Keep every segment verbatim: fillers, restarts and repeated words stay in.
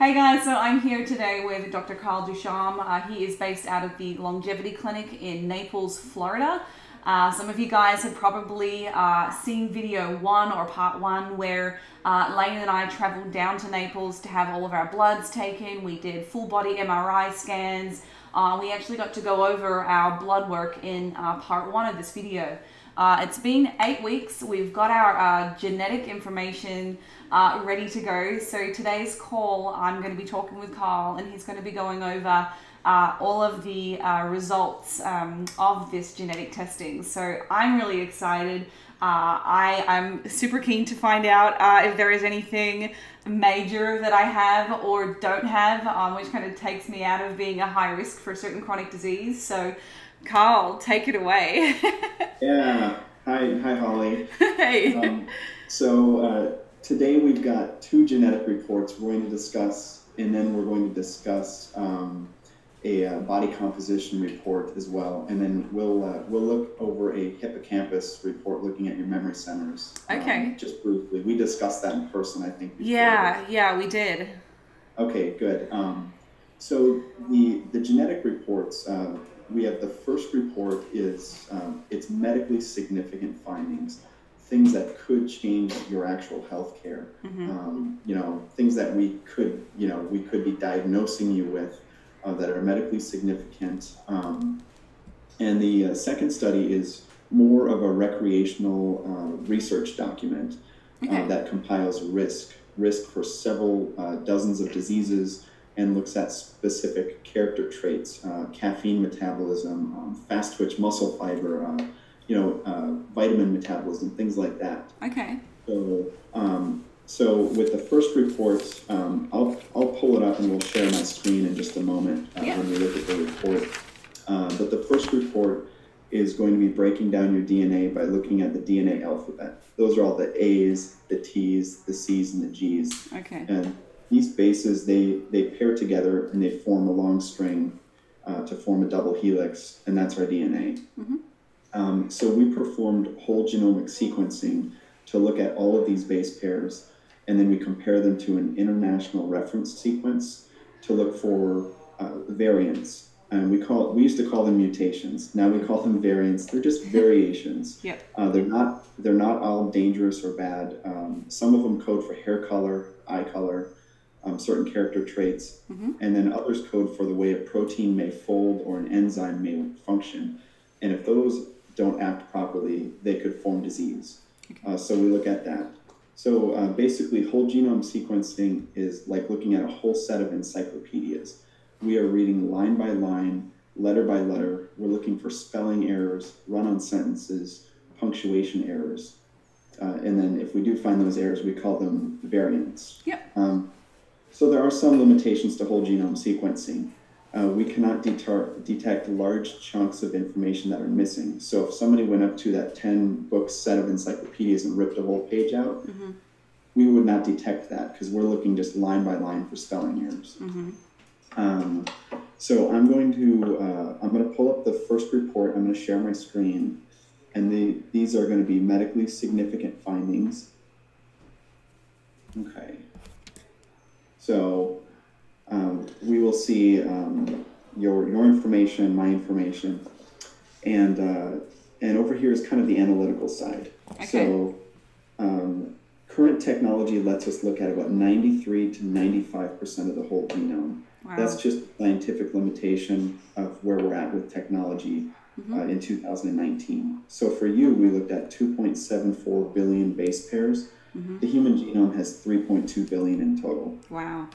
Hey guys, so I'm here today with Doctor Carl DuCharme. Uh, he is based out of the Longevity Clinic in Naples, Florida. Uh, some of you guys have probably uh, seen video one or part one where uh, Lane and I traveled down to Naples to have all of our bloods taken. We did full body M R I scans. Uh, we actually got to go over our blood work in uh, part one of this video. Uh, it's been eight weeks. We've got our uh, genetic information uh, ready to go. So today's call, I'm going to be talking with Carl, and he's going to be going over uh, all of the uh, results um, of this genetic testing. So I'm really excited. Uh, I am super keen to find out uh, if there is anything major that I have or don't have, um, which kind of takes me out of being a high risk for a certain chronic disease. So Carl, take it away. Yeah. Hi, hi, Holly. Hey. Um, so uh, today we've got two genetic reports we're going to discuss, and then we're going to discuss um, a uh, body composition report as well, and then we'll uh, we'll look over a hippocampus report looking at your memory centers. Okay. Um, just briefly, we discussed that in person, I think. Before. Yeah. Yeah, we did. Okay. Good. Um, so the the genetic reports. Uh, We have the first report is um, it's medically significant findings, things that could change your actual health care. Mm-hmm. um, you know, things that we could, you know, we could be diagnosing you with uh, that are medically significant. Um, and the uh, second study is more of a recreational uh, research document. Okay. uh, that compiles risk, risk for several uh, dozens of diseases, and looks at specific character traits, uh, caffeine metabolism, um, fast twitch muscle fiber, uh, you know, uh, vitamin metabolism, things like that. Okay. So, um, so with the first report, um, I'll I'll pull it up and we'll share my screen in just a moment uh, yeah. when we look at the report. Uh, but the first report is going to be breaking down your D N A by looking at the D N A alphabet. Those are all the A's, the T's, the C's, and the G's. Okay. And these bases, they, they pair together and they form a long string uh, to form a double helix, and that's our D N A. Mm-hmm. um, so we performed whole genomic sequencing to look at all of these base pairs, and then we compare them to an international reference sequence to look for uh, variants. And we call we used to call them mutations. Now we call them variants. They're just variations. Yep. Uh, they're not they're not all dangerous or bad. Um, some of them code for hair color, eye color. Um, certain character traits, mm-hmm. and then others code for the way a protein may fold or an enzyme may function. And if those don't act properly, they could form disease. Okay. Uh, so we look at that. So uh, basically, whole genome sequencing is like looking at a whole set of encyclopedias. We are reading line by line, letter by letter. We're looking for spelling errors, run-on sentences, punctuation errors. Uh, and then if we do find those errors, we call them variants. Yep. Um, So there are some limitations to whole genome sequencing. Uh, we cannot deter, detect large chunks of information that are missing. So if somebody went up to that ten book set of encyclopedias and ripped a whole page out, mm-hmm. we would not detect that because we're looking just line by line for spelling errors. Mm-hmm. um, so I'm going to uh, I'm going to pull up the first report. I'm going to share my screen, and the, these are going to be medically significant findings. Okay. So um, we will see um, your, your information, my information, and, uh, and over here is kind of the analytical side. Okay. So um, current technology lets us look at about ninety-three to ninety-five percent of the whole genome. Wow. That's just the scientific limitation of where we're at with technology mm-hmm. uh, in two thousand nineteen. So for you, we looked at two point seven four billion base pairs. Mm-hmm. The human genome has three point two billion in total. Wow.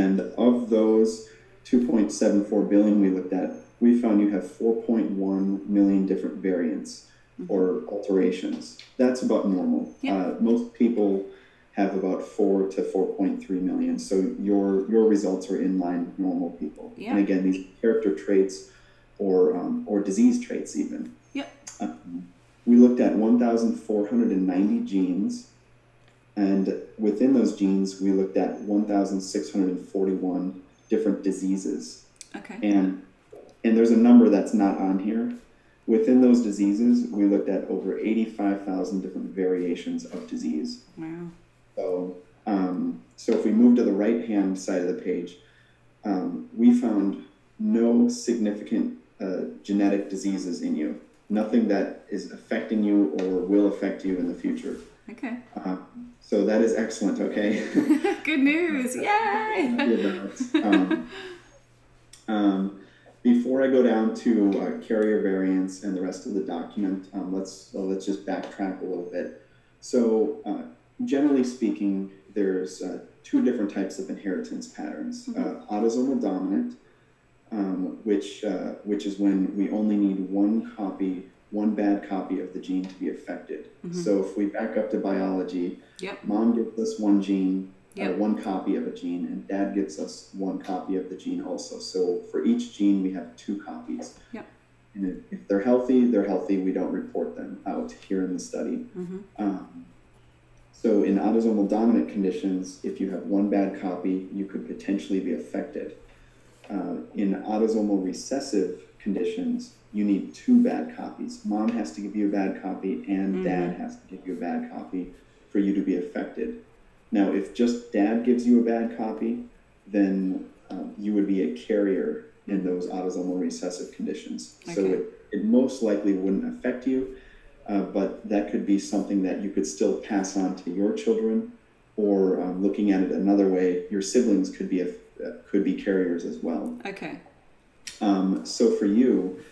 And of those two point seven four billion we looked at, we found you have four point one million different variants mm-hmm. or alterations. That's about normal. Yep. Uh, most people have about four to four point three million. So your your results are in line with normal people. Yep. And again, these character traits or, um, or disease traits even. Yep. Um, we looked at one thousand four hundred ninety genes. And within those genes, we looked at one thousand six hundred forty-one different diseases. Okay. And, and there's a number that's not on here. Within those diseases, we looked at over eighty-five thousand different variations of disease. Wow. So Um, so if we move to the right-hand side of the page, um, we found no significant uh, genetic diseases in you, nothing that is affecting you or will affect you in the future. Okay. Uh, so that is excellent, okay? Good news, yay! um, um, before I go down to uh, carrier variants and the rest of the document, um, let's, uh, let's just backtrack a little bit. So uh, generally speaking, there's uh, two different types of inheritance patterns. Mm-hmm. uh, autosomal dominant, um, which, uh, which is when we only need one copy one bad copy of the gene to be affected. Mm-hmm. So if we back up to biology, yep. Mom gives us one gene, yep. uh, one copy of a gene, and dad gives us one copy of the gene also. So for each gene, we have two copies. Yep. And if, if they're healthy, they're healthy. We don't report them out here in the study. Mm-hmm. Um, so in autosomal dominant conditions, if you have one bad copy, you could potentially be affected. Uh, in autosomal recessive conditions, you need two bad copies. Mom has to give you a bad copy and mm-hmm. dad has to give you a bad copy for you to be affected. Now, if just dad gives you a bad copy, then um, you would be a carrier in those autosomal recessive conditions. Okay. So it, it most likely wouldn't affect you, uh, but that could be something that you could still pass on to your children, or um, looking at it another way, your siblings could be, a, uh, could be carriers as well. Okay. Um, so for you,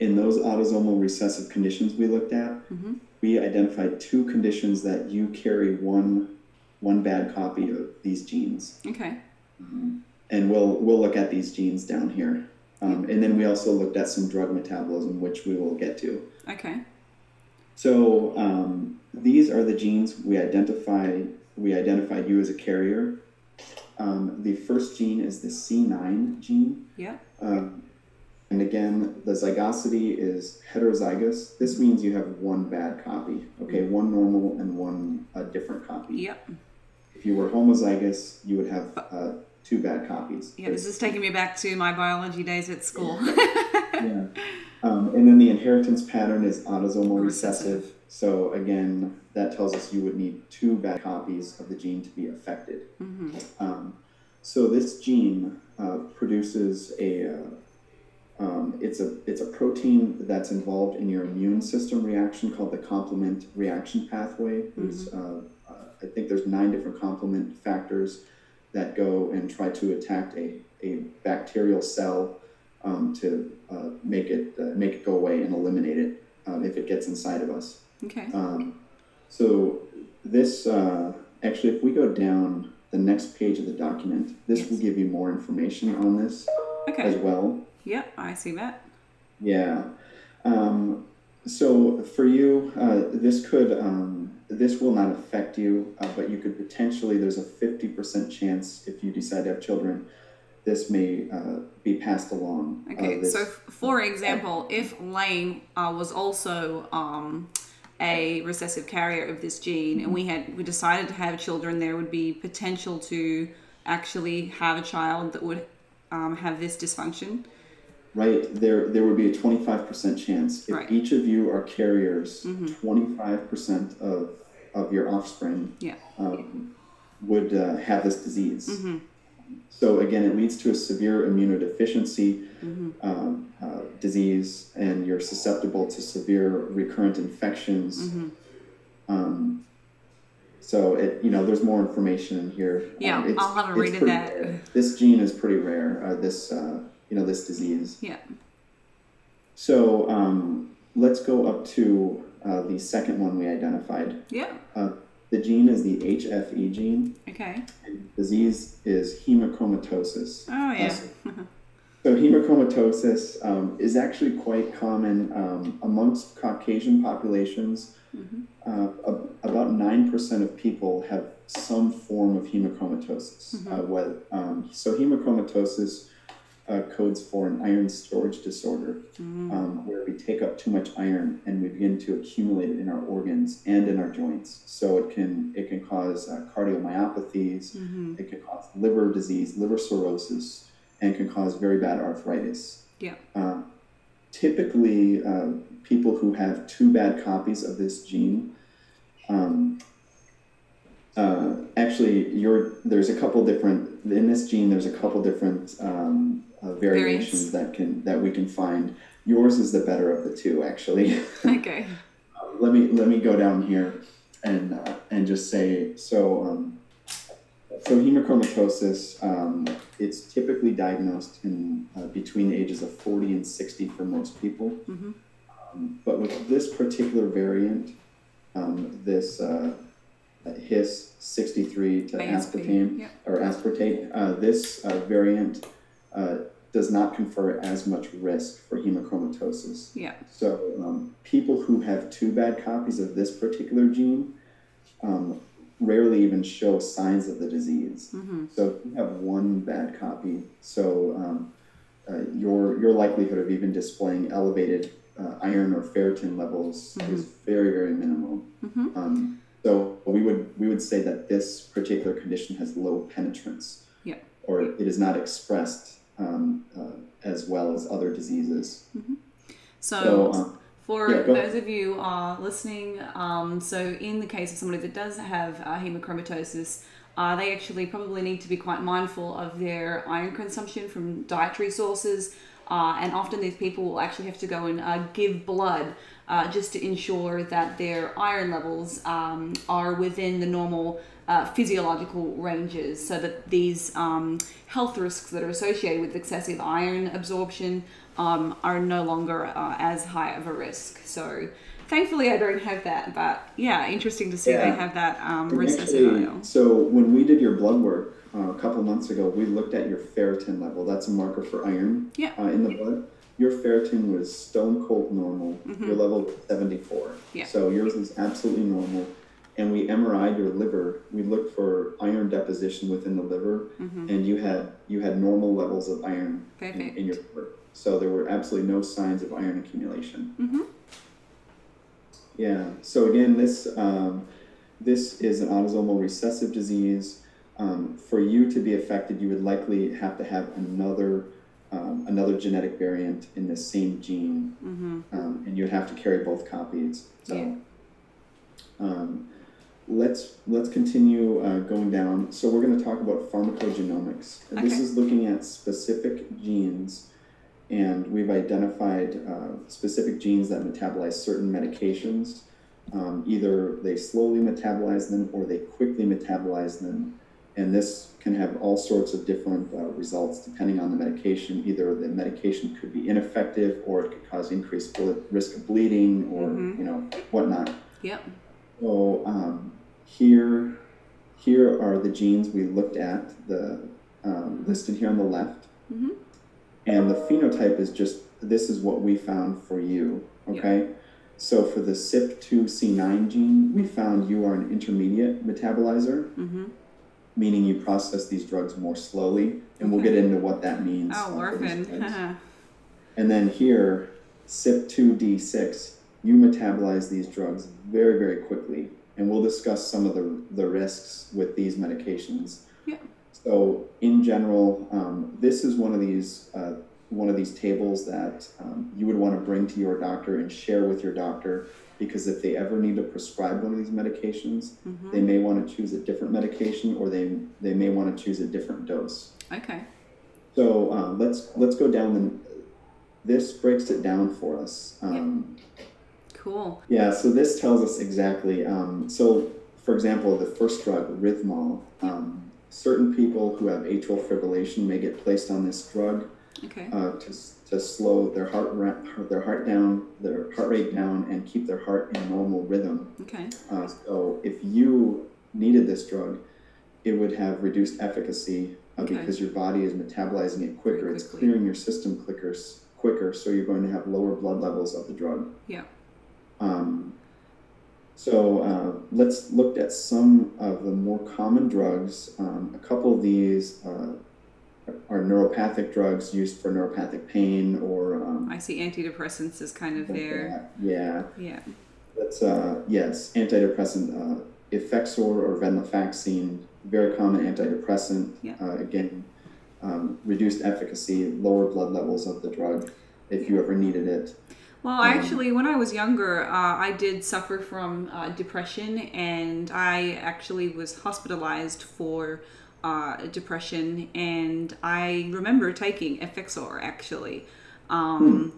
in those autosomal recessive conditions we looked at, mm-hmm. we identified two conditions that you carry one one bad copy of these genes. Okay. Um, and we'll we'll look at these genes down here. Um, and then we also looked at some drug metabolism, which we will get to. Okay. So um, these are the genes we identify. We identified you as a carrier. Um, the first gene is the C nine gene. Yeah. Um, And again, the zygosity is heterozygous. This means you have one bad copy, okay? Mm-hmm. One normal and one uh, different copy. Yep. If you were homozygous, you would have uh, two bad copies. Yeah, this is taking me back to my biology days at school. Yeah. Um, and then the inheritance pattern is autosomal recessive. recessive. So again, that tells us you would need two bad copies of the gene to be affected. Mm-hmm. Um, so this gene uh, produces a... Uh, Um, it's a it's a protein that's involved in your immune system reaction called the complement reaction pathway. There's, mm-hmm. uh, uh, I think there's nine different complement factors that go and try to attack a, a bacterial cell um, to uh, make it uh, make it go away and eliminate it uh, if it gets inside of us. Okay. Um, so this uh, actually, if we go down the next page of the document, this yes. will give you more information on this okay. as well. Yep, I see that. Yeah. Um, so for you, uh, this could, um, this will not affect you, uh, but you could potentially, there's a fifty percent chance if you decide to have children, this may uh, be passed along. Okay, uh, this, so for example, if Lane uh, was also um, a recessive carrier of this gene and we had, we decided to have children, there would be potential to actually have a child that would um, have this dysfunction. Right, there there would be a twenty-five percent chance. If right. each of you are carriers, twenty-five percent mm-hmm. of, of your offspring yeah. um, would uh, have this disease. Mm-hmm. So again, it leads to a severe immunodeficiency mm-hmm. um, uh, disease, and you're susceptible to severe recurrent infections. Mm-hmm. um, so, it, you know, there's more information in here. Yeah, um, I'll have a read of that. Rare. This gene is pretty rare, uh, this... Uh, you know, this disease. Yeah. So um, let's go up to uh, the second one we identified. Yeah. Uh, the gene is the H F E gene. Okay. And the disease is hemochromatosis. Oh, yeah. Also, so hemochromatosis um, is actually quite common um, amongst Caucasian populations. Mm-hmm. uh, about nine percent of people have some form of hemochromatosis. Mm-hmm. uh, whether, um, so hemochromatosis... Uh, codes for an iron storage disorder, mm. um, where we take up too much iron and we begin to accumulate it in our organs and in our joints. So it can it can cause uh, cardiomyopathies, mm-hmm. it can cause liver disease, liver cirrhosis, and can cause very bad arthritis. Yeah. Uh, typically, uh, people who have two bad copies of this gene, um, uh, actually, you're, there's a couple different, in this gene, there's a couple different um, uh, variations Variance. that can that we can find. Yours is the better of the two, actually. Okay. uh, let me let me go down here and uh, and just say so. Um, So hemochromatosis, um, it's typically diagnosed in uh, between the ages of forty and sixty for most people. Mm-hmm. um, but with this particular variant, um, this uh, H I S sixty-three to aspartame, yeah. or aspartate, uh, this uh, variant uh, does not confer as much risk for hemochromatosis. Yeah. So um, people who have two bad copies of this particular gene um, rarely even show signs of the disease. Mm-hmm. So if you have one bad copy, so um, uh, your your likelihood of even displaying elevated uh, iron or ferritin levels mm-hmm. is very, very minimal. Mm-hmm. um, so we would we would say that this particular condition has low penetrance, yeah. or it is not expressed um, uh, as well as other diseases. Mm-hmm. So. so um, For yeah, those of you uh, listening, um, so in the case of somebody that does have uh, hemochromatosis, uh, they actually probably need to be quite mindful of their iron consumption from dietary sources. Uh, and often these people will actually have to go and uh, give blood uh, just to ensure that their iron levels um, are within the normal uh, physiological ranges, so that these um, health risks that are associated with excessive iron absorption Um, are no longer uh, as high of a risk. So thankfully I don't have that, but yeah, interesting to see yeah. they have that um, risk scenario. So when we did your blood work uh, a couple months ago, we looked at your ferritin level. That's a marker for iron yeah. uh, in the yeah. blood. Your ferritin was stone cold normal. Mm-hmm. Your level was seventy-four. Yeah. So yours was absolutely normal. And we M R I'd your liver. We looked for iron deposition within the liver, mm-hmm. and you had you had normal levels of iron in, in your liver. So there were absolutely no signs of iron accumulation. Mm-hmm. Yeah. So again, this um, this is an autosomal recessive disease. Um, for you to be affected, you would likely have to have another um, another genetic variant in the same gene, mm-hmm. um, and you would have to carry both copies. So. Yeah. Um, Let's let's continue uh, going down. So we're going to talk about pharmacogenomics. Okay. This is looking at specific genes, and we've identified uh, specific genes that metabolize certain medications. Um, either they slowly metabolize them or they quickly metabolize them, and this can have all sorts of different uh, results depending on the medication. Either the medication could be ineffective, or it could cause increased risk of bleeding, or mm-hmm. you know whatnot. Yep. So um, here, here are the genes we looked at, the um, listed here on the left, mm-hmm. and the phenotype is just, this is what we found for you, okay? Yep. So for the C Y P two C nine gene, we found you are an intermediate metabolizer, mm-hmm. meaning you process these drugs more slowly, and okay. we'll get into what that means. Oh, warfarin. And then here, C Y P two D six. You metabolize these drugs very, very quickly, and we'll discuss some of the, the risks with these medications. Yeah. So in general, um, this is one of these uh, one of these tables that um, you would want to bring to your doctor and share with your doctor, because if they ever need to prescribe one of these medications, mm-hmm. they may want to choose a different medication, or they they may want to choose a different dose. Okay. So uh, let's let's go down, and this breaks it down for us. Um, yeah. Cool. Yeah, so this tells us exactly. Um, so, for example, the first drug, Rhythmol, um, certain people who have atrial fibrillation may get placed on this drug okay. uh, to, to slow their heart their heart down, their heart rate down, and keep their heart in normal rhythm. Okay. Uh, so, if you needed this drug, it would have reduced efficacy uh, okay. because your body is metabolizing it quicker. It's clearing your system quicker, quicker, so you're going to have lower blood levels of the drug. Yeah. Um, so uh, let's look at some of the more common drugs. Um, a couple of these uh, are neuropathic drugs used for neuropathic pain, or um, I see antidepressants is kind of there. That. Yeah. Yeah. That's uh, yes, antidepressant, uh, Effexor or Venlafaxine, very common antidepressant. Yeah. Uh, again, um, reduced efficacy, lower blood levels of the drug if yeah. you ever needed it. Well, um, actually, when I was younger, uh, I did suffer from uh, depression, and I actually was hospitalized for uh, depression, and I remember taking Effexor, actually. Um, hmm.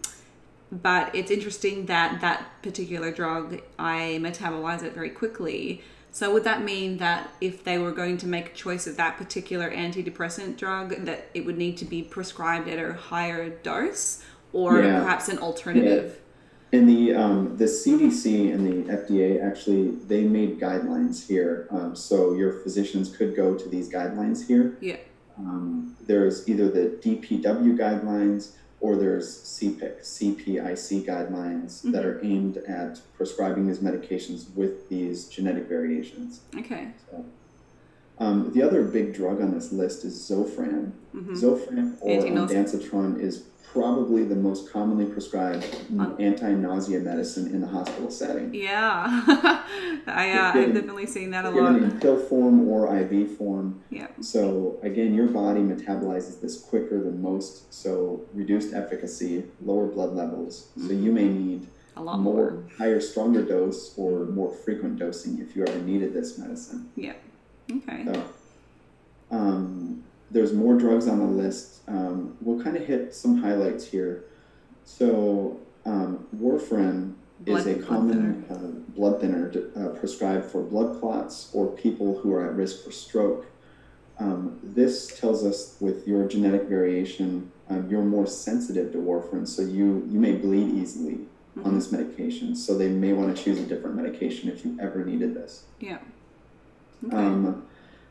But it's interesting that that particular drug, I metabolize it very quickly. So would that mean that if they were going to make a choice of that particular antidepressant drug, that it would need to be prescribed at a higher dose, or yeah. perhaps an alternative? Yeah. In the um, the C D C and the F D A, actually, they made guidelines here. Um, so your physicians could go to these guidelines here. Yeah. Um, there's either the D P W guidelines, or there's C P I C, C P I C guidelines mm-hmm. that are aimed at prescribing these medications with these genetic variations. Okay. So, um, the other big drug on this list is Zofran. Mm-hmm. Zofran or ondansetron is probably the most commonly prescribed um, anti-nausea medicine in the hospital setting. Yeah, I, uh, given, I've definitely seen that a lot. In pill form or I V form. Yeah. So again, your body metabolizes this quicker than most, so reduced efficacy, lower blood levels. So you may need a lot more, more. higher, stronger dose or more frequent dosing if you ever needed this medicine. Yeah, okay. So, um, there's more drugs on the list. Um, we'll kind of hit some highlights here. So um, warfarin blood, is a common blood thinner, uh, blood thinner to, uh, prescribed for blood clots or people who are at risk for stroke. Um, this tells us with your genetic variation, um, you're more sensitive to warfarin, so you, you may bleed easily mm-hmm. on this medication. So they may want to choose a different medication if you ever needed this. Yeah. Okay. Um,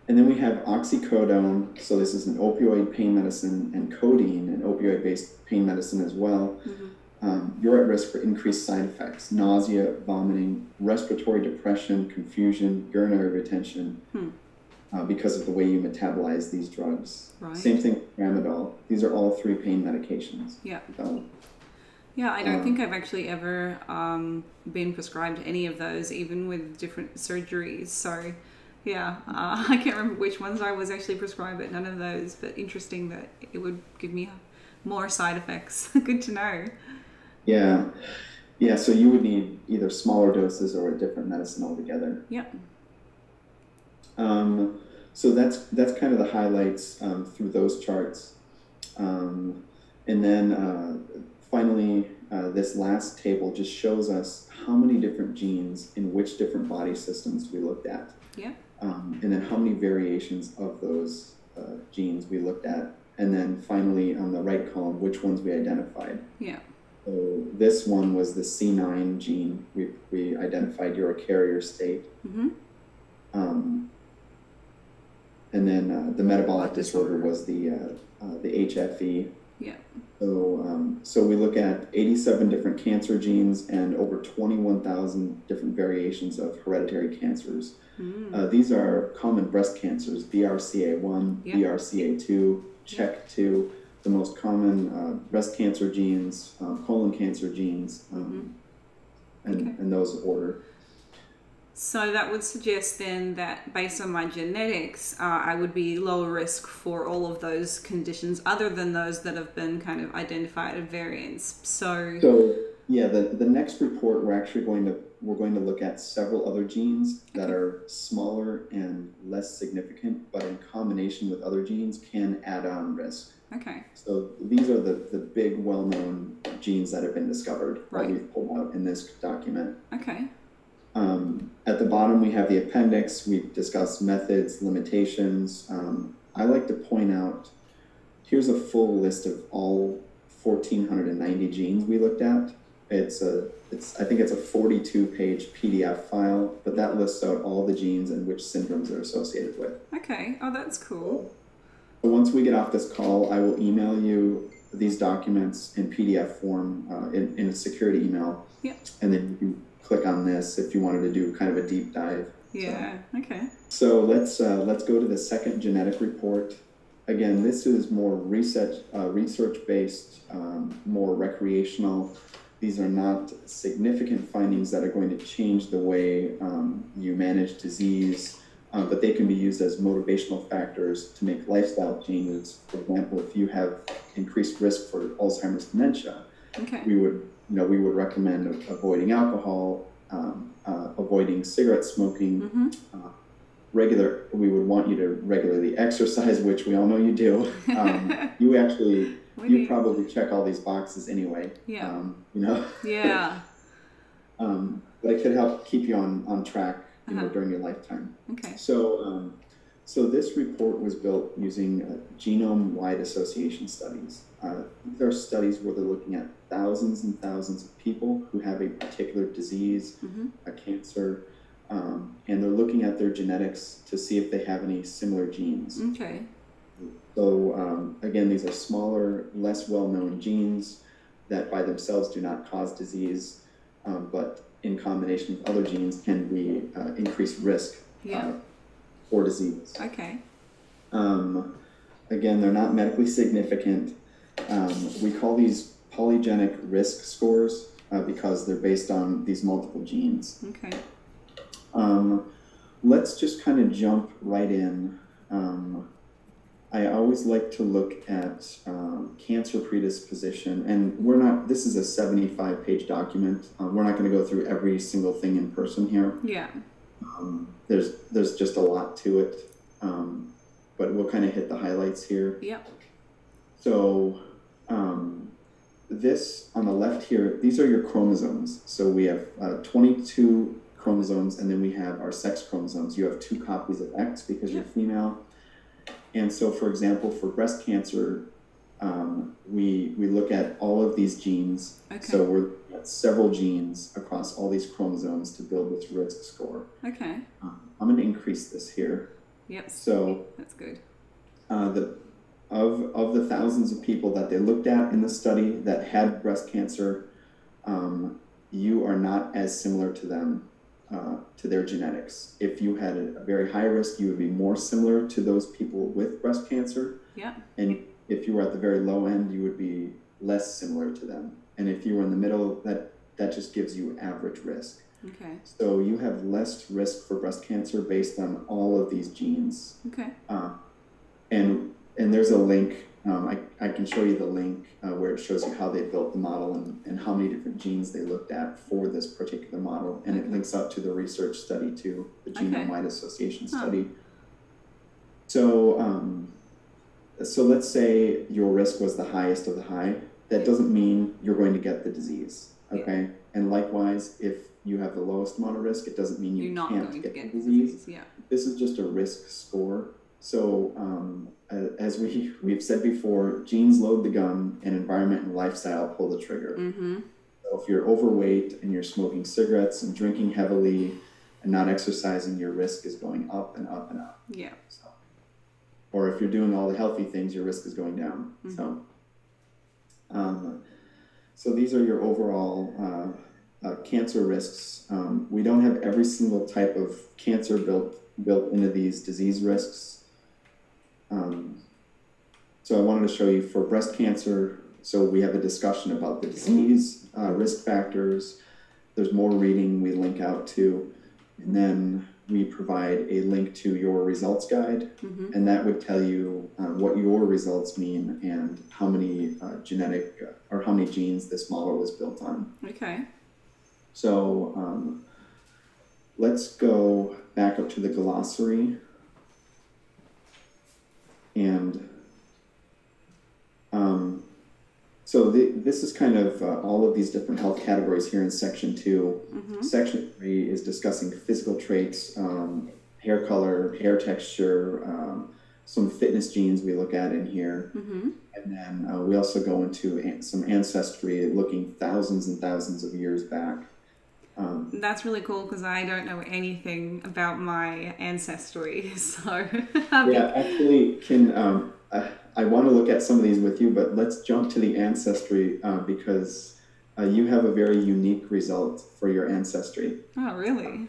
And then we have oxycodone, so this is an opioid pain medicine, and codeine, an opioid-based pain medicine as well. Mm-hmm. Um, you're at risk for increased side effects: nausea, vomiting, respiratory depression, confusion, urinary retention, hmm. uh, because of the way you metabolize these drugs. Right. Same thing with Tramadol. These are all three pain medications. Yeah. So, yeah, I don't um, think I've actually ever um, been prescribed any of those, even with different surgeries, so... Yeah, uh, I can't remember which ones I was actually prescribed, but none of those. But interesting that it would give me more side effects. Good to know. Yeah. Yeah, so you would need either smaller doses or a different medicine altogether. Yep. Um, so that's, that's kind of the highlights um, through those charts. Um, and then uh, finally, uh, this last table just shows us how many different genes in which different body systems we looked at. Yeah. Um, and then how many variations of those uh, genes we looked at. And then finally, on the right column, which ones we identified. Yeah. So this one was the C nine gene. We, we identified your carrier state. Mm-hmm. Um, and then uh, the metabolic disorder was the, uh, uh, the H F E. Yeah. So, um, so we look at eighty-seven different cancer genes and over twenty-one thousand different variations of hereditary cancers. Mm. Uh, these are common breast cancers: B R C A one, yep. B R C A two, check two, yep. the most common uh, breast cancer genes, uh, colon cancer genes, um, mm-hmm. and, okay. and those order. So that would suggest then that based on my genetics, uh, I would be lower risk for all of those conditions other than those that have been kind of identified at variance. So, so yeah, the, the next report we're actually going to, we're going to look at several other genes that are smaller and less significant, but in combination with other genes can add on risk. Okay. So these are the, the big well-known genes that have been discovered right. that we've pulled out in this document. Okay. Um, at the bottom, we have the appendix. We've discussed methods, limitations. Um, I like to point out, here's a full list of all one thousand four hundred ninety genes we looked at. It's a, it's, I think it's a forty-two page P D F file, but that lists out all the genes and which syndromes they're associated with. Okay. Oh, that's cool. So once we get off this call, I will email you these documents in P D F form uh, in, in a security email. Yep. And then you click on this if you wanted to do kind of a deep dive. Yeah, so, okay. So let's uh, let's go to the second genetic report. Again, this is more research uh, research based, um, more recreational. These are not significant findings that are going to change the way um, you manage disease, uh, but they can be used as motivational factors to make lifestyle changes. For example, if you have increased risk for Alzheimer's dementia, Okay. We would, you know, we would recommend avoiding alcohol, um, uh, avoiding cigarette smoking. Mm-hmm. uh, regular, we would want you to regularly exercise, which we all know you do. Um, you actually, you do? Probably check all these boxes anyway. Yeah. Um, you know. Yeah. um, but it could help keep you on on track, you uh-huh. know, during your lifetime. Okay. So. Um, So this report was built using uh, genome-wide association studies. Uh, these are studies where they're looking at thousands and thousands of people who have a particular disease, mm-hmm. a cancer, um, and they're looking at their genetics to see if they have any similar genes. Okay. So um, again, these are smaller, less well-known genes that by themselves do not cause disease, um, but in combination with other genes can be uh, increased risk. Yeah. Uh, for disease. Okay. Um, again, they're not medically significant. Um, we call these polygenic risk scores uh, because they're based on these multiple genes. Okay. Um, let's just kind of jump right in. Um, I always like to look at um, cancer predisposition, and we're not, this is a seventy-five page document. Uh, we're not going to go through every single thing in person here. Yeah. Um, there's there's just a lot to it, um, but we'll kind of hit the highlights here. Yep. So um, this on the left here, these are your chromosomes. So we have uh, twenty-two chromosomes, and then we have our sex chromosomes. You have two copies of X because yep. you're female. And so, for example, for breast cancer, um, we we look at all of these genes. Okay. So we're several genes across all these chromosomes to build this risk score. Okay. Um, I'm going to increase this here. Yep. So that's good. Uh, the of of the thousands of people that they looked at in the study that had breast cancer, um, you are not as similar to them uh, to their genetics. If you had a very high risk, you would be more similar to those people with breast cancer. Yeah. And if you were at the very low end, you would be less similar to them. And if you were in the middle, that, that just gives you average risk. Okay. So you have less risk for breast cancer based on all of these genes. Okay. Uh, and and there's a link. Um, I, I can show you the link uh, where it shows you how they built the model and, and how many different genes they looked at for this particular model. And okay. it links up to the research study too, the genome-wide okay. association study. Huh. So, um, so let's say your risk was the highest of the high. That doesn't mean you're going to get the disease, okay? Yeah. And likewise, if you have the lowest amount of risk, it doesn't mean you you're can't get, get the disease. disease. Yeah. This is just a risk score. So um, as we, we've said before, genes load the gun and environment and lifestyle pull the trigger. Mm-hmm. So if you're overweight and you're smoking cigarettes and drinking heavily and not exercising, your risk is going up and up and up. Yeah. So, or if you're doing all the healthy things, your risk is going down. Mm-hmm. So. Um, so these are your overall uh, uh, cancer risks. Um, we don't have every single type of cancer built built into these disease risks. Um, so I wanted to show you for breast cancer. So we have a discussion about the disease uh, risk factors. There's more reading we link out to, and then we provide a link to your results guide, mm-hmm. and that would tell you uh, what your results mean and how many uh, genetic uh, or how many genes this model was built on. Okay. So um, let's go back up to the glossary. And um, so the, this is kind of uh, all of these different health categories here in section two. Mm-hmm. Section three is discussing physical traits, um, hair color, hair texture, um, some fitness genes we look at in here. Mm-hmm. And then uh, we also go into an some ancestry, looking thousands and thousands of years back. Um, That's really cool because I don't know anything about my ancestry. So yeah, actually can... Um, uh, I want to look at some of these with you, but let's jump to the ancestry uh, because uh, you have a very unique result for your ancestry. Oh, really?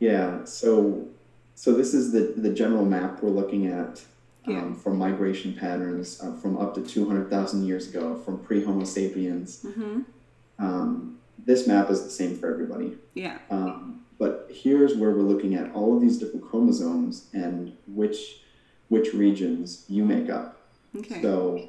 Yeah. So, so this is the, the general map we're looking at um, yeah. from migration patterns uh, from up to two hundred thousand years ago, from pre-Homo sapiens. Mm-hmm. um, this map is the same for everybody. Yeah. Um, but here's where we're looking at all of these different chromosomes and which... which regions you make up. Okay. So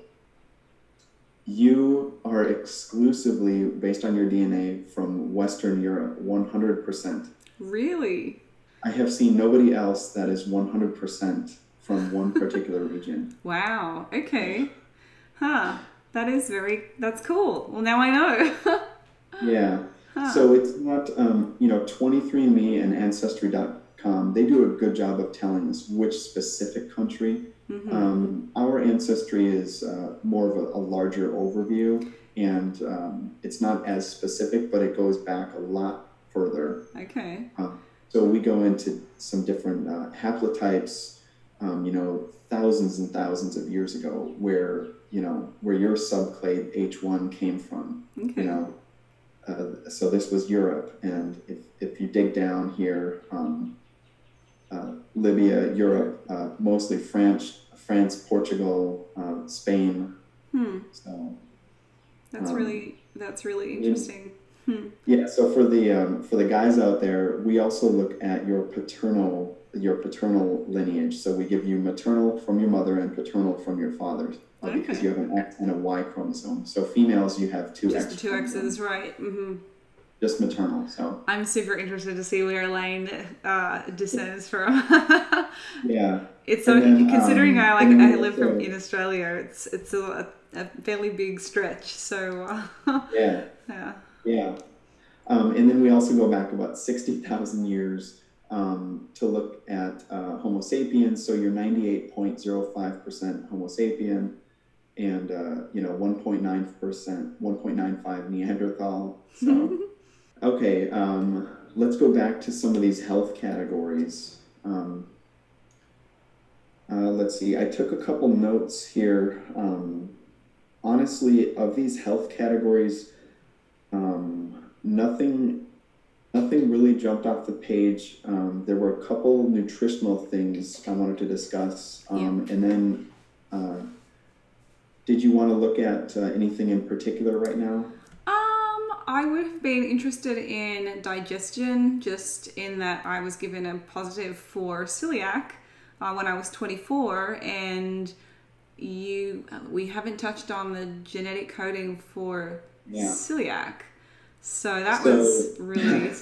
you are exclusively, based on your D N A, from Western Europe, one hundred percent. Really? I have seen nobody else that is one hundred percent from one particular region. Wow. Okay. Huh. That is very, that's cool. Well, now I know. Yeah. Huh. So it's not, um, you know, twenty-three and me and Ancestry dot com, they do a good job of telling us which specific country. Mm-hmm. Um, our ancestry is uh, more of a, a larger overview, and um, it's not as specific, but it goes back a lot further. Okay. Uh, so we go into some different uh, haplotypes, um, you know, thousands and thousands of years ago, where, you know, where your subclade H one came from. Okay. You know, uh, so this was Europe, and if, if you dig down here, um, Uh, Libya, Europe, uh, mostly France, France, Portugal, uh, Spain. Hmm. So that's um, really that's really interesting. Yeah. Hmm. Yeah. So for the um, for the guys out there, we also look at your paternal your paternal lineage. So we give you maternal from your mother and paternal from your father, uh, okay. because you have an X and a Y chromosome. So females, you have two. Just X two X's, right? Mm-hmm. Just maternal, so. I'm super interested to see where Lane uh, descends from. Yeah. It's so, then, considering um, I like I live so, from in Australia, it's it's a, a fairly big stretch. So. Uh, yeah. Yeah. Yeah. Um, and then we also go back about sixty thousand years um, to look at uh, Homo sapiens. So you're ninety-eight point zero five percent Homo sapien. And uh, you know, one point nine percent, one point nine five Neanderthal. So. Okay, um, let's go back to some of these health categories. Um, uh, let's see, I took a couple notes here. Um, honestly, of these health categories, um, nothing, nothing really jumped off the page. Um, there were a couple nutritional things I wanted to discuss, um, yeah. and then uh, did you want to look at uh, anything in particular right now? I would have been interested in digestion, just in that I was given a positive for celiac uh, when I was twenty-four, and you we haven't touched on the genetic coding for yeah. celiac, so that so, was really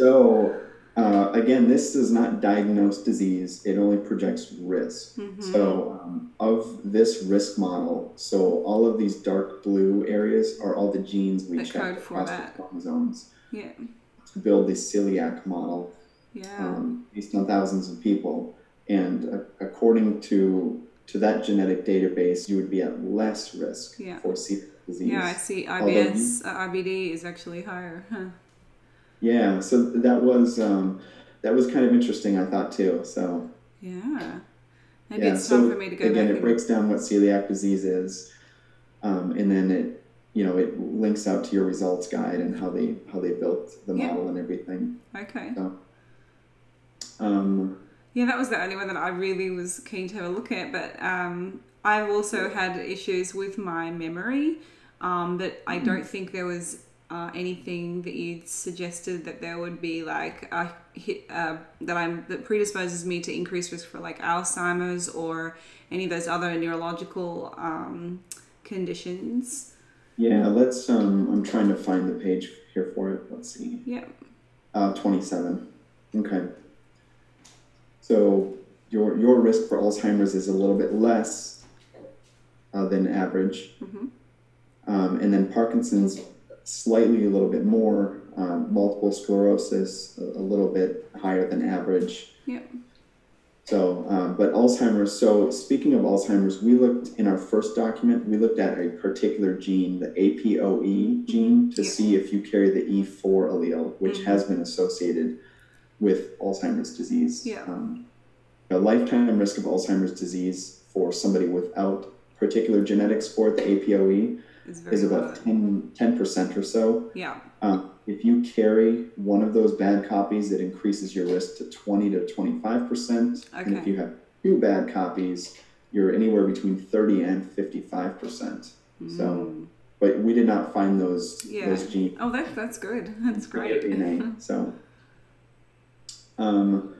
so uh, again, this does not diagnose disease, it only projects risk. Mm-hmm. So um, of this risk model, so all of these dark blue areas are all the genes we check across the chromosomes yeah. to build the celiac model yeah. um, based on thousands of people. And uh, according to to that genetic database, you would be at less risk yeah. for celiac disease. Yeah, I see I B S, you, uh, I B D is actually higher. Huh? Yeah, so that was um, that was kind of interesting, I thought, too. So yeah, maybe yeah, it's so time for me to go again. Back it and... breaks down what celiac disease is, um, and then it you know it links out to your results guide and how they how they built the yeah. model and everything. Okay. So, um, yeah, that was the only one that I really was keen to have a look at, but um, I've also had issues with my memory um, that I don't think there was. Uh, anything that you suggested that there would be like a hit uh, that I'm that predisposes me to increased risk for like Alzheimer's or any of those other neurological um, conditions. Yeah, let's. Um, I'm trying to find the page here for it. Let's see. Yeah. Uh, twenty-seven. Okay. So your your risk for Alzheimer's is a little bit less uh, than average, mm-hmm. um, and then Parkinson's. Slightly a little bit more, um, multiple sclerosis, a, a little bit higher than average. Yep. So, um, but Alzheimer's, so speaking of Alzheimer's, we looked in our first document, we looked at a particular gene, the A P O E gene, to yep. see if you carry the E four allele, which mm-hmm. has been associated with Alzheimer's disease. Yeah. Um, a lifetime risk of Alzheimer's disease for somebody without particular genetics for the A P O E is about ten percent or so. Yeah. Um, if you carry one of those bad copies, it increases your risk to twenty to twenty-five percent. Okay. And if you have two bad copies, you're anywhere between thirty and fifty-five percent. Mm. So, but we did not find those, yeah. those genes. Oh, that, that's good. That's great. D N A, so, um,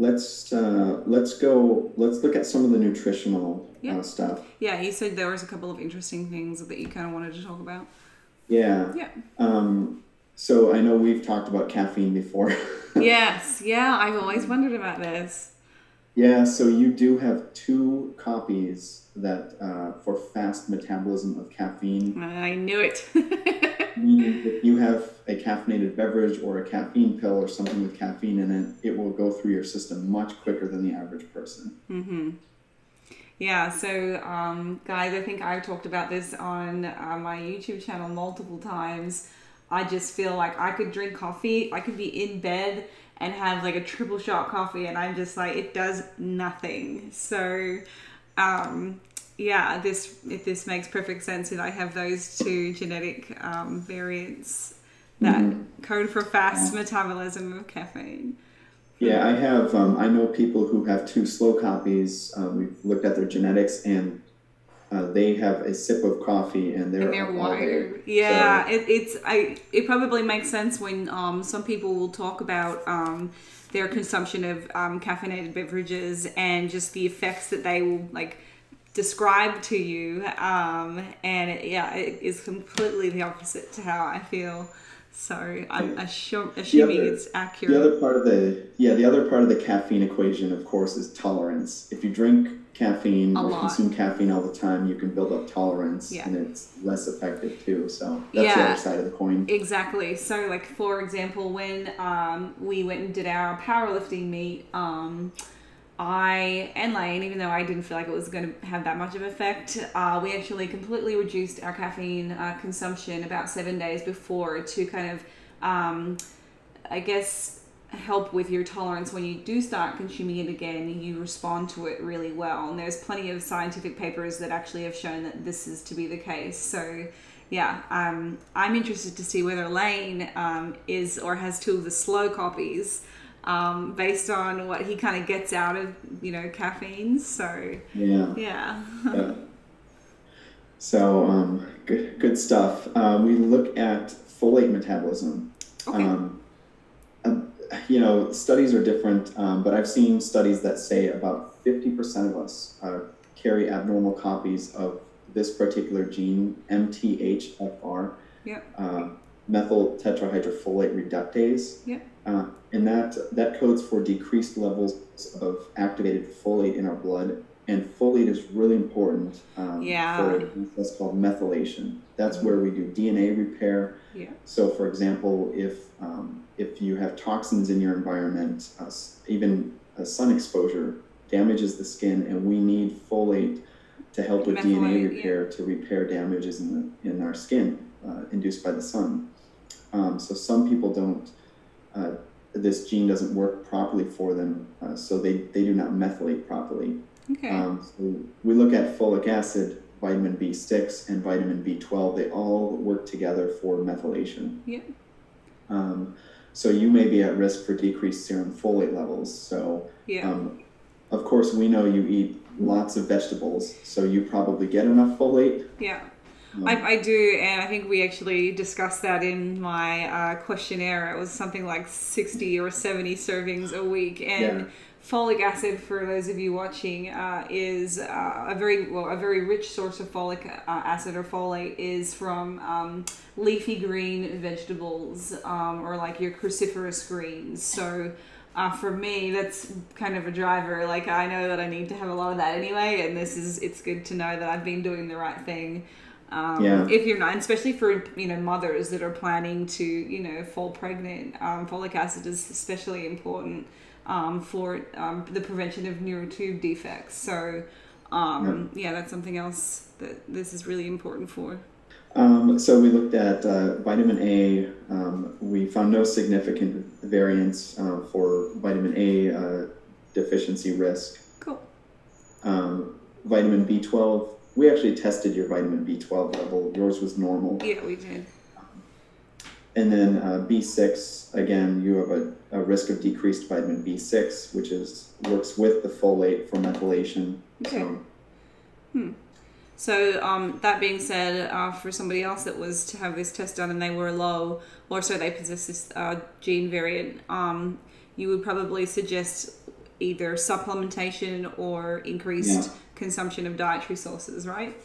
let's uh, let's go. Let's look at some of the nutritional yeah. uh, stuff. Yeah, you said there was a couple of interesting things that you kind of wanted to talk about. Yeah. Yeah. Um, so I know we've talked about caffeine before. Yes. Yeah, I've always wondered about this. Yeah. So you do have two copies that uh, for fast metabolism of caffeine. I knew it. If you have a caffeinated beverage or a caffeine pill or something with caffeine in it, it will go through your system much quicker than the average person. Mm-hmm. Yeah, so um, guys, I think I've talked about this on uh, my YouTube channel multiple times. I just feel like I could drink coffee, I could be in bed and have like a triple shot coffee, and I'm just like, it does nothing. So um, yeah, this if this makes perfect sense that I have those two genetic um, variants that mm-hmm. code for fast yeah. metabolism of caffeine. Yeah, I have, um, I know people who have two slow copies. Um, we've looked at their genetics, and uh, they have a sip of coffee and they're, and they're wired. Yeah, so. it, it's, I, it probably makes sense when um, some people will talk about um, their consumption of um, caffeinated beverages and just the effects that they will like describe to you. Um, and it, yeah, it is completely the opposite to how I feel. So I'm assuming it's accurate. The other part of the yeah, the other part of the caffeine equation, of course, is tolerance. If you drink caffeine or consume caffeine all the time, you can build up tolerance, yeah. and it's less effective too. So that's yeah, the other side of the coin. Exactly. So, like for example, when um, we went and did our powerlifting meet, um, I and Lane, even though I didn't feel like it was going to have that much of an effect, uh, we actually completely reduced our caffeine uh, consumption about seven days before to kind of, um, I guess, help with your tolerance. When you do start consuming it again, you respond to it really well. And there's plenty of scientific papers that actually have shown that this is to be the case. So yeah, um, I'm interested to see whether Lane um, is or has two of the slow copies, um based on what he kind of gets out of, you know, caffeine. So yeah yeah, yeah. So um good good stuff. Um we look at folate metabolism. Okay. Um, um you know, studies are different, um but I've seen studies that say about fifty percent of us uh, carry abnormal copies of this particular gene, M T H F R, yep. uh, methyl tetrahydrofolate reductase. Yep. Uh, and that that codes for decreased levels of activated folate in our blood, and folate is really important um, yeah. for what's called methylation. That's mm-hmm. where we do D N A repair. Yeah. So, for example, if um, if you have toxins in your environment, uh, even uh, sun exposure damages the skin, and we need folate to help with methylate, D N A repair yeah. to repair damages in the, in our skin uh, induced by the sun. Um, so some people don't. Uh, this gene doesn't work properly for them, uh, so they, they do not methylate properly. Okay. Um, so we look at folic acid, vitamin B six, and vitamin B twelve. They all work together for methylation. Yeah. Um, so you may be at risk for decreased serum folate levels. So, yeah. um, of course, we know you eat lots of vegetables, so you probably get enough folate. Yeah. I, I do, and I think we actually discussed that in my uh, questionnaire. It was something like sixty or seventy servings a week, and yeah. folic acid, for those of you watching, uh, is uh, a very well a very rich source of folic uh, acid or folate is from um, leafy green vegetables, um, or like your cruciferous greens. So. Uh, for me, that's kind of a driver. Like, I know that I need to have a lot of that anyway, and this is it's good to know that I've been doing the right thing. Um, yeah. If you're not, especially for, you know, mothers that are planning to, you know, fall pregnant, um, folic acid is especially important um, for um, the prevention of neural tube defects. So, um, yeah. yeah, that's something else that this is really important for. Um, so we looked at uh, vitamin A. Um, we found no significant variance uh, for vitamin A uh, deficiency risk. Cool. Um, vitamin B twelve, we actually tested your vitamin B twelve level. Yours was normal. Yeah, we did. Um, and then uh, B six, again, you have a, a risk of decreased vitamin B six, which is works with the folate for methylation. Okay. So, hmm. So um, that being said, uh, for somebody else that was to have this test done and they were low, or so they possess this uh, gene variant, um, you would probably suggest either supplementation or increased yeah. consumption of dietary sources, right?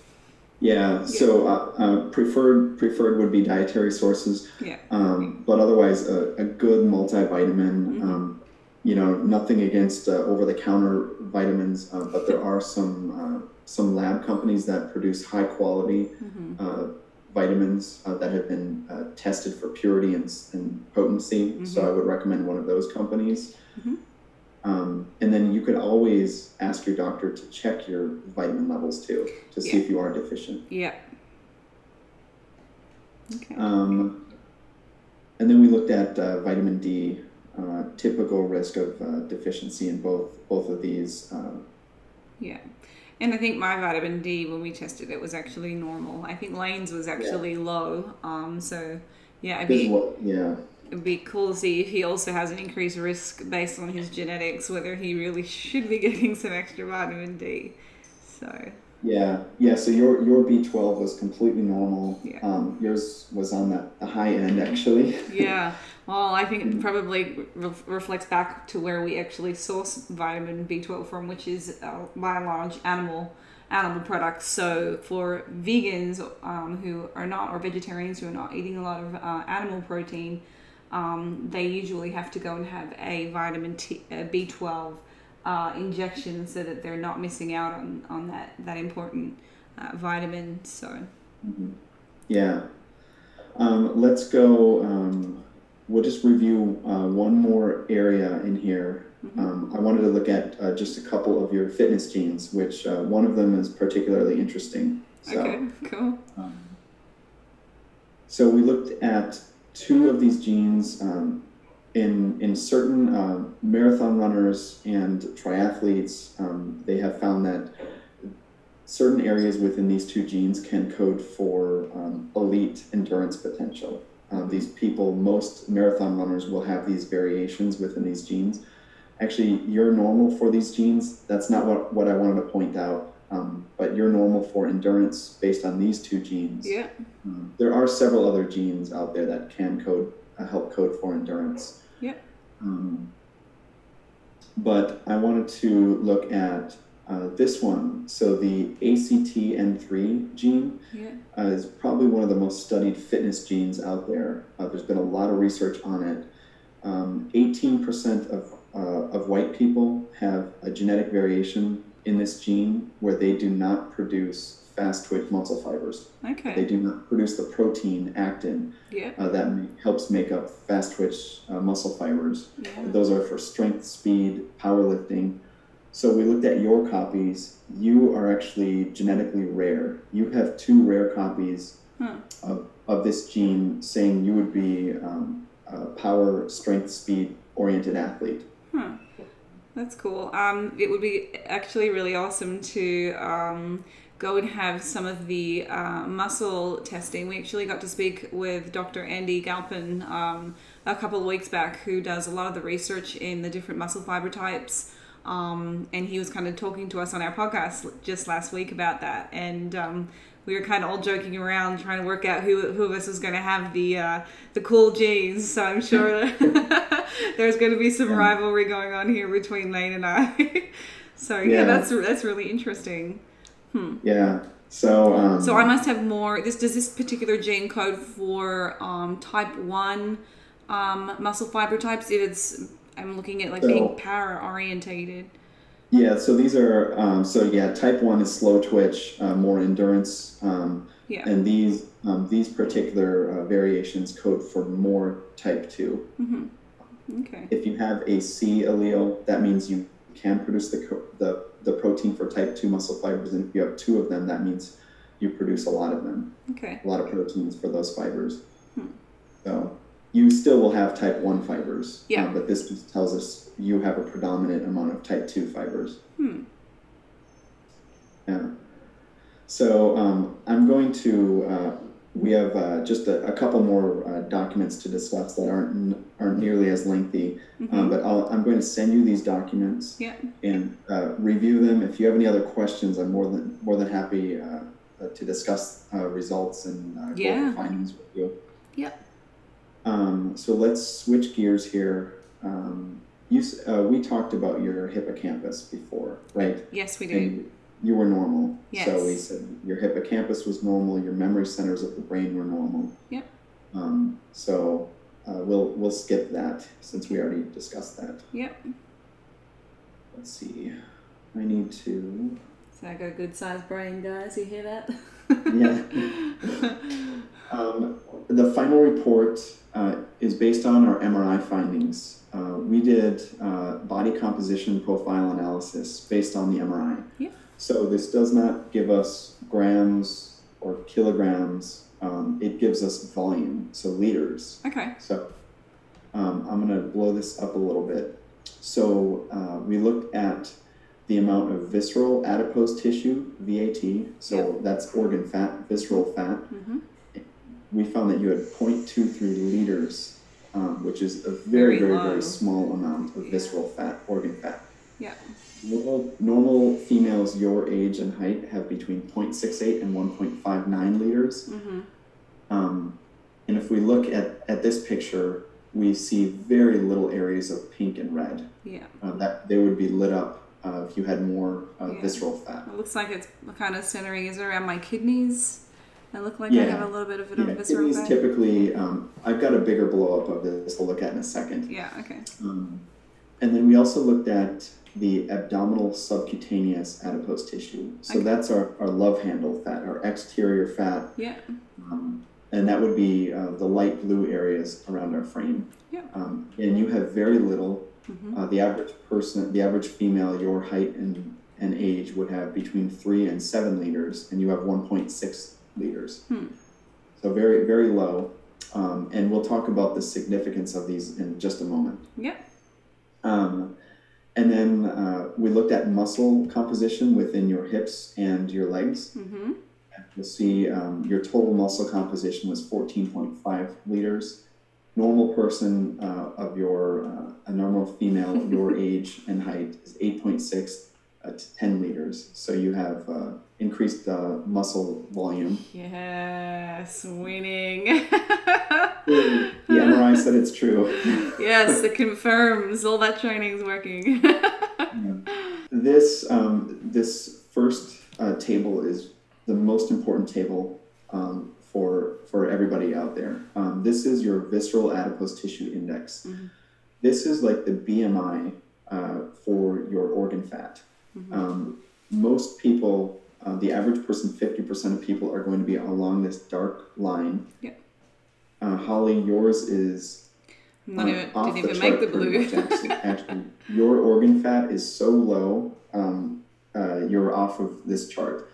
Yeah, yeah. so uh, uh, preferred preferred would be dietary sources, yeah. um, but otherwise a, a good multivitamin. Mm-hmm. um, you know, nothing against uh, over-the-counter vitamins, uh, but there are some uh, some lab companies that produce high-quality mm-hmm. uh, vitamins uh, that have been uh, tested for purity and, and potency, mm-hmm. so I would recommend one of those companies. Mm-hmm. Um, and then you could always ask your doctor to check your vitamin levels too, to see yeah. if you are deficient. Yeah. Okay. Um, and then we looked at uh, vitamin D, uh, typical risk of uh, deficiency in both both of these. Uh, yeah. And I think my vitamin D, when we tested it, was actually normal. I think Lane's was actually yeah. low. Um, so, yeah, it'd be, what, yeah. it'd be cool to see if he also has an increased risk based on his genetics, whether he really should be getting some extra vitamin D. So yeah, yeah. So your your B twelve was completely normal. Yeah. Um, yours was on that the high end, actually. Yeah. Well, I think it probably re reflects back to where we actually source vitamin B twelve from, which is uh, by and large animal animal products. So for vegans um, who are not, or vegetarians who are not eating a lot of uh, animal protein, um, they usually have to go and have a vitamin T, uh, B twelve uh, injection so that they're not missing out on, on that, that important uh, vitamin. So, mm-hmm. yeah, um, let's go... Um... We'll just review uh, one more area in here. Mm-hmm. um, I wanted to look at uh, just a couple of your fitness genes, which uh, one of them is particularly interesting. So, okay, cool. Um, so we looked at two of these genes um, in, in certain uh, marathon runners and triathletes. Um, they have found that certain areas within these two genes can code for um, elite endurance potential. Uh, these people, most marathon runners will have these variations within these genes. Actually, you're normal for these genes. That's not what, what I wanted to point out, um, but you're normal for endurance based on these two genes. Yeah. Um, there are several other genes out there that can code, uh, help code for endurance. Yeah. Um, but I wanted to look at Uh, this one, so the A C T N three gene yeah. uh, is probably one of the most studied fitness genes out there. Uh, there's been a lot of research on it. Um, eighteen percent of, uh, of white people have a genetic variation in this gene where they do not produce fast-twitch muscle fibers. Okay. They do not produce the protein actin yeah. uh, that helps make up fast-twitch uh, muscle fibers. Yeah. Those are for strength, speed, powerlifting. So we looked at your copies. You are actually genetically rare. You have two rare copies huh. of, of this gene saying you would be um, a power, strength, speed-oriented athlete. Huh. That's cool. Um, it would be actually really awesome to um, go and have some of the uh, muscle testing. We actually got to speak with Doctor Andy Galpin um, a couple of weeks back, who does a lot of the research in the different muscle fiber types. Um, and he was kind of talking to us on our podcast just last week about that. And um, we were kind of all joking around trying to work out who, who of us was going to have the, uh, the cool genes. So I'm sure there's going to be some yeah. rivalry going on here between Lane and I. so yeah. yeah, that's, that's really interesting. Hmm. Yeah. So, um, so I must have more, this, does this particular gene code for um, type one um, muscle fiber types? If it's, I'm looking at like so, being power orientated. Yeah, so these are um, so yeah. Type one is slow twitch, uh, more endurance, um, yeah. and these um, these particular uh, variations code for more type two. Mm-hmm. Okay. If you have a C allele, that means you can produce the the the protein for type two muscle fibers, and if you have two of them, that means you produce a lot of them. Okay. A lot of proteins for those fibers. Hmm. So. You still will have type one fibers, yeah. uh, but this tells us you have a predominant amount of type two fibers. Hmm. Yeah. So um, I'm going to, uh, we have uh, just a, a couple more uh, documents to discuss that aren't, aren't nearly as lengthy, mm-hmm. um, but I'll, I'm going to send you these documents yeah. and uh, review them. If you have any other questions, I'm more than, more than happy uh, uh, to discuss uh, results and uh, yeah. go over findings with you. Yep. Um, so let's switch gears here. Um, You, uh, we talked about your hippocampus before, right? Yes, we did. And you were normal. Yes. So we said your hippocampus was normal, your memory centers of the brain were normal. Yep. Um, so uh, we'll we'll skip that since we already discussed that. Yep. Let's see. I need to... So I got a good-sized brain, guys. You hear that? Yeah. Um, the final report uh, is based on our M R I findings. Uh, we did uh, body composition profile analysis based on the M R I. Yeah. So this does not give us grams or kilograms. Um, it gives us volume, so liters. Okay. So um, I'm going to blow this up a little bit. So uh, we looked at the amount of visceral adipose tissue, V A T, so yep. that's organ fat, visceral fat. Mm-hmm. We found that you had zero point two three liters, um, which is a very, very, very, very small amount of yeah. visceral fat, organ fat. Yeah. Normal, normal females your age and height have between zero point six eight and one point five nine liters. Mm-hmm. Um, and if we look at, at this picture, we see very little areas of pink and red. Yeah. Uh, that they would be lit up uh, if you had more uh, yeah. visceral fat. It looks like it's kind of centering is around my kidneys. I look like yeah. I have a little bit of a yeah. visceral fat. Typically, um, I've got a bigger blow up of this we'll look at in a second. Yeah, okay. Um, and then we also looked at the abdominal subcutaneous adipose tissue. So okay. that's our, our love handle fat, our exterior fat. Yeah. Um, and that would be uh, the light blue areas around our frame. Yeah. Um, and you have very little. Mm-hmm. uh, the average person, the average female, your height and, and age would have between three and seven liters, and you have one point six liters. Hmm. So very, very low. Um, and we'll talk about the significance of these in just a moment. Yeah. Um, and then uh, we looked at muscle composition within your hips and your legs. Mm-hmm. You'll see um, your total muscle composition was fourteen point five liters. Normal person uh, of your, uh, a normal female of your age and height is eight point six to ten liters. So you have uh, increased uh, muscle volume. Yes, winning. The M R I said it's true. Yes, it confirms all that training is working. Yeah. This, um, this first uh, table is the most important table um, for, for everybody out there. Um, this is your visceral adipose tissue index. Mm-hmm. This is like the B M I uh, for your organ fat. Mm-hmm. Um, most people, uh, the average person, fifty percent of people are going to be along this dark line. Yeah. Uh, Holly, yours is not um, even, off didn't the even chart make the blue. Actually, actually, your organ fat is so low, um, uh, you're off of this chart.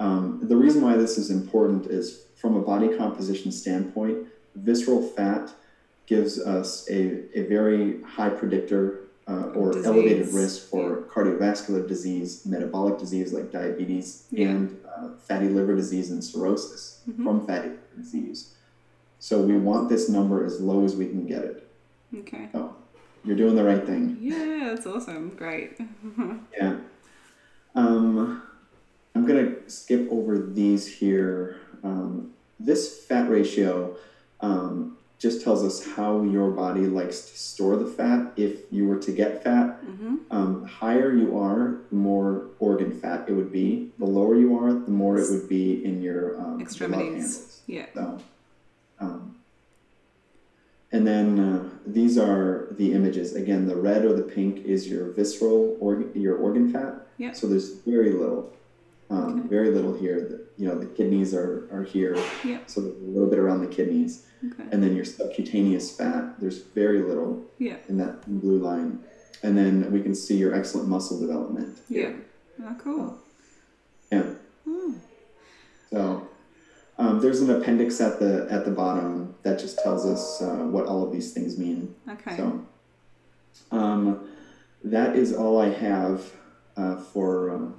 Um, the reason why this is important is from a body composition standpoint, visceral fat gives us a, a very high predictor Uh, or disease. Elevated risk for yeah. cardiovascular disease, metabolic disease like diabetes, yeah. and uh, fatty liver disease and cirrhosis mm-hmm. from fatty liver disease. So we want this number as low as we can get it. Okay. So you're doing the right thing. Yeah, that's awesome. Great. Yeah. Um, I'm going to skip over these here. Um, this fat ratio... Um, just tells us how your body likes to store the fat if you were to get fat. Mm-hmm. Um, higher you are, the more organ fat it would be. The lower you are, the more it would be in your um, extremities. Yeah. So, um, and then uh, these are the images. Again, the red or the pink is your visceral organ, your organ fat. Yeah. So there's very little. Um, okay. Very little here. The, you know, the kidneys are, are here, yep. so there's a little bit around the kidneys. Okay. And then your subcutaneous fat, there's very little yep. in that blue line. And then we can see your excellent muscle development. Yeah. Oh, cool. Yeah. Mm. So um, there's an appendix at the at the bottom that just tells us uh, what all of these things mean. Okay. So um, that is all I have uh, for... Um,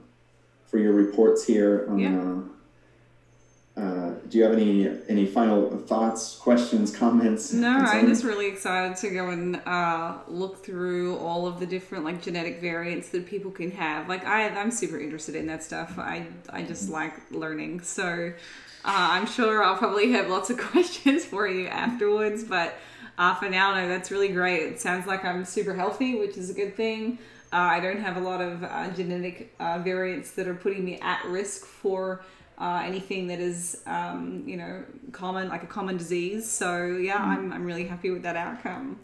for your reports here. On, yeah. uh, uh, do you have any any final thoughts, questions, comments? No, concerning? I'm just really excited to go and uh, look through all of the different like genetic variants that people can have. Like I, I'm super interested in that stuff. I, I just like learning. So uh, I'm sure I'll probably have lots of questions for you afterwards, but Uh, for now, no, that's really great. It sounds like I'm super healthy, which is a good thing. Uh, I don't have a lot of uh, genetic uh, variants that are putting me at risk for uh, anything that is, um, you know, common, like a common disease. So yeah, I'm, I'm really happy with that outcome.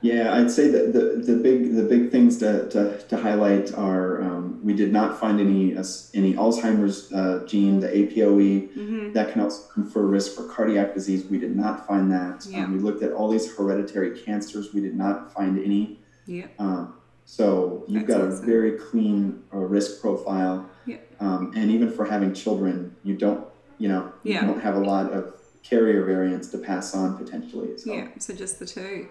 Yeah, I'd say that the, the big the big things to, to, to highlight are um, we did not find any uh, any Alzheimer's uh, gene, the A P O E, mm-hmm. that can also confer risk for cardiac disease. We did not find that. Yeah. Um, we looked at all these hereditary cancers. We did not find any. Yeah. Um, so you've That's got awesome. a very clean uh, risk profile. Yeah. Um, and even for having children, you don't you know yeah. you don't have a lot of carrier variants to pass on potentially. So. Yeah. So just the two.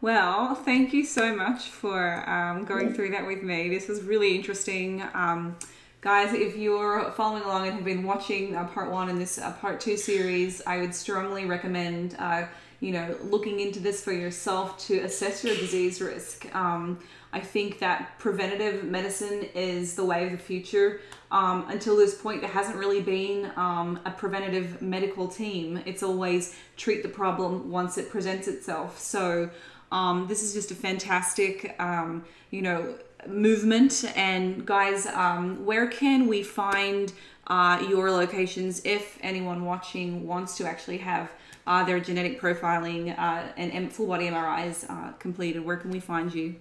Well, thank you so much for um, going through that with me. This was really interesting. Um, guys, if you're following along and have been watching uh, part one in this uh, part two series, I would strongly recommend uh, you know, looking into this for yourself to assess your disease risk. Um, I think that preventative medicine is the way of the future. Um, until this point, there hasn't really been um, a preventative medical team. It's always treat the problem once it presents itself. So Um, this is just a fantastic, um, you know, movement. And guys, um, where can we find uh, your locations if anyone watching wants to actually have uh, their genetic profiling uh, and full body M R Is uh, completed? Where can we find you?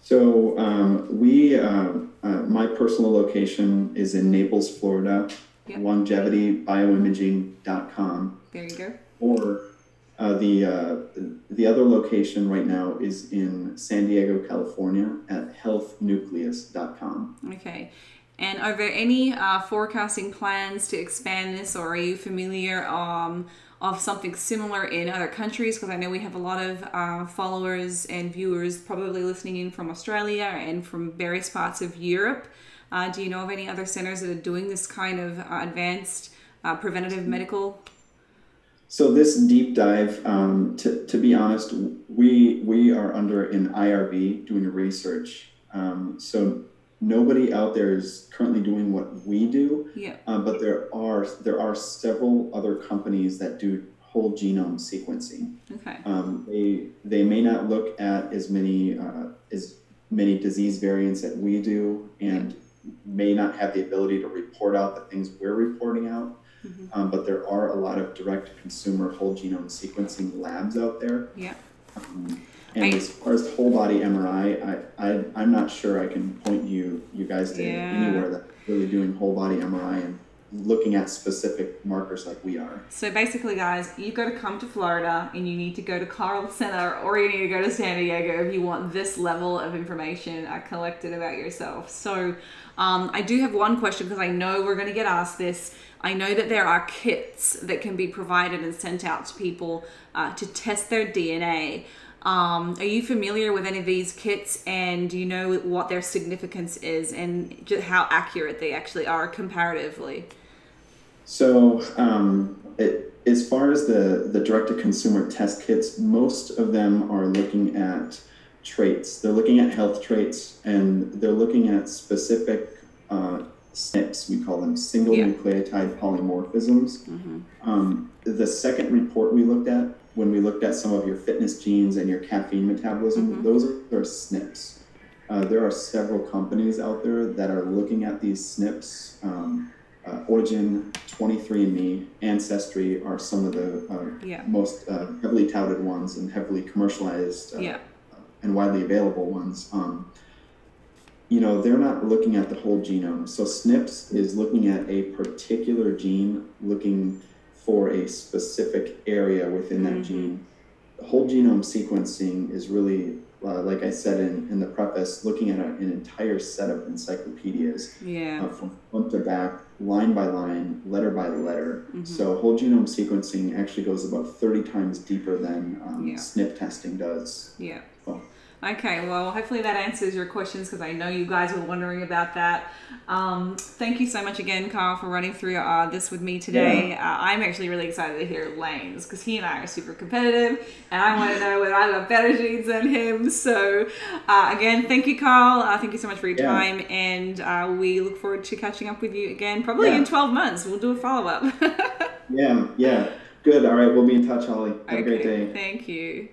So um, we, uh, uh, my personal location is in Naples, Florida, yep. longevity bio imaging dot com. There you go. Or... Uh, the uh, the other location right now is in San Diego, California, at health nucleus dot com. Okay, and are there any uh, forecasting plans to expand this, or are you familiar um, of something similar in other countries? Because I know we have a lot of uh, followers and viewers probably listening in from Australia and from various parts of Europe. Uh, do you know of any other centers that are doing this kind of uh, advanced uh, preventative medical? So this deep dive, um, to, to be honest, we, we are under an I R B doing research. Um, so nobody out there is currently doing what we do, yeah. uh, but there are, there are several other companies that do whole genome sequencing. Okay. Um, they, they may not look at as many, uh, as many disease variants that we do and yeah. may not have the ability to report out the things we're reporting out. Mm-hmm. um, but there are a lot of direct-to-consumer whole genome sequencing labs out there. Yeah. Um, and I, as far as whole body M R I, I, I, I'm not sure I can point you you guys to yeah. anywhere that's really doing whole body M R I and looking at specific markers like we are. So basically, guys, you've got to come to Florida and you need to go to Carl Center or you need to go to San Diego if you want this level of information collected about yourself. So um, I do have one question because I know we're going to get asked this. I know that there are kits that can be provided and sent out to people uh, to test their D N A. Um, are you familiar with any of these kits, and do you know what their significance is and just how accurate they actually are comparatively? So um, it, as far as the, the direct-to-consumer test kits, most of them are looking at traits. They're looking at health traits, and they're looking at specific uh S N Ps, we call them single yeah. nucleotide polymorphisms. Mm-hmm. um, the second report we looked at, when we looked at some of your fitness genes and your caffeine metabolism, mm-hmm. those are, are S N Ps. Uh, there are several companies out there that are looking at these S N Ps. Um, uh, Origin, twenty-three and me, Ancestry are some of the uh, yeah. most uh, heavily touted ones and heavily commercialized uh, yeah. and widely available ones. Um, you know, they're not looking at the whole genome. So S N Ps is looking at a particular gene, looking for a specific area within mm-hmm. that gene. The whole genome sequencing is really, uh, like I said in, in the preface, looking at a, an entire set of encyclopedias yeah. uh, from front to back, line by line, letter by letter. Mm-hmm. So whole genome sequencing actually goes about thirty times deeper than um, yeah. S N P testing does. Yeah. Well, okay, well, hopefully that answers your questions because I know you guys were wondering about that. Um, thank you so much again, Carl, for running through uh, this with me today. Yeah. Uh, I'm actually really excited to hear Lane's because he and I are super competitive, and I want to know whether I've got better genes than him. So, uh, again, thank you, Carl. Uh, thank you so much for your yeah. time, and uh, we look forward to catching up with you again probably yeah. in twelve months. We'll do a follow-up. yeah, yeah. Good. All right, we'll be in touch, Holly. Have okay, a great day. Thank you.